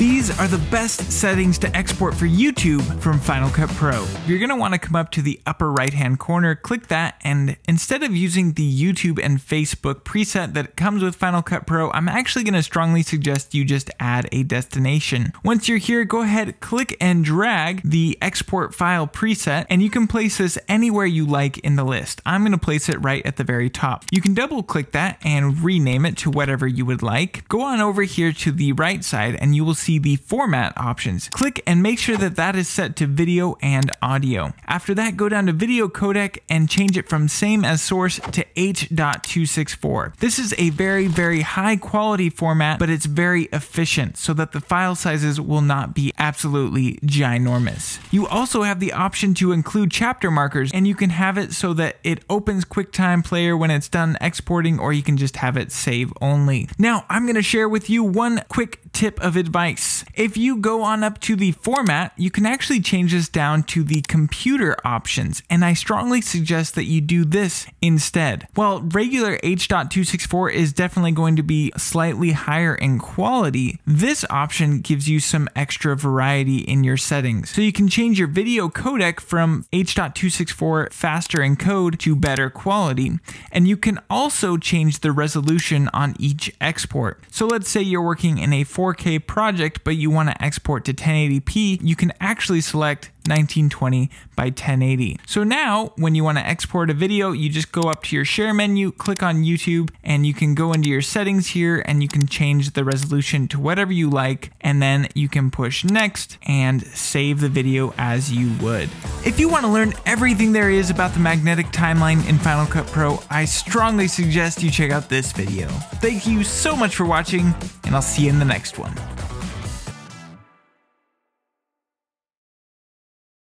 These are the best settings to export for YouTube from Final Cut Pro. You're going to want to come up to the upper right-hand corner, click that, and instead of using the YouTube and Facebook preset that comes with Final Cut Pro, I'm actually going to strongly suggest you just add a destination. Once you're here, go ahead, click and drag the export file preset, and you can place this anywhere you like in the list. I'm going to place it right at the very top. You can double-click that and rename it to whatever you would like. Go on over here to the right side, and you will see the format options. Click and make sure that that is set to video and audio. After that, go down to video codec and change it from same as source to H.264. This is a very high quality format, but it's very efficient so that the file sizes will not be absolutely ginormous. You also have the option to include chapter markers, and you can have it so that it opens QuickTime Player when it's done exporting, or you can just have it save only. Now, I'm going to share with you one quick tip of advice. If you go on up to the format, you can actually change this down to the computer options, and I strongly suggest that you do this instead. While regular H.264 is definitely going to be slightly higher in quality, this option gives you some extra variety in your settings. So you can change your video codec from H.264 faster encode to better quality, and you can also change the resolution on each export. So let's say you're working in a 4K project, but you want to export to 1080p, you can actually select 1920 by 1080. So now when you want to export a video, you just go up to your share menu, click on YouTube, and you can go into your settings here and you can change the resolution to whatever you like, and then you can push next and save the video as you would. If you want to learn everything there is about the magnetic timeline in Final Cut Pro, I strongly suggest you check out this video. Thank you so much for watching, and I'll see you in the next one.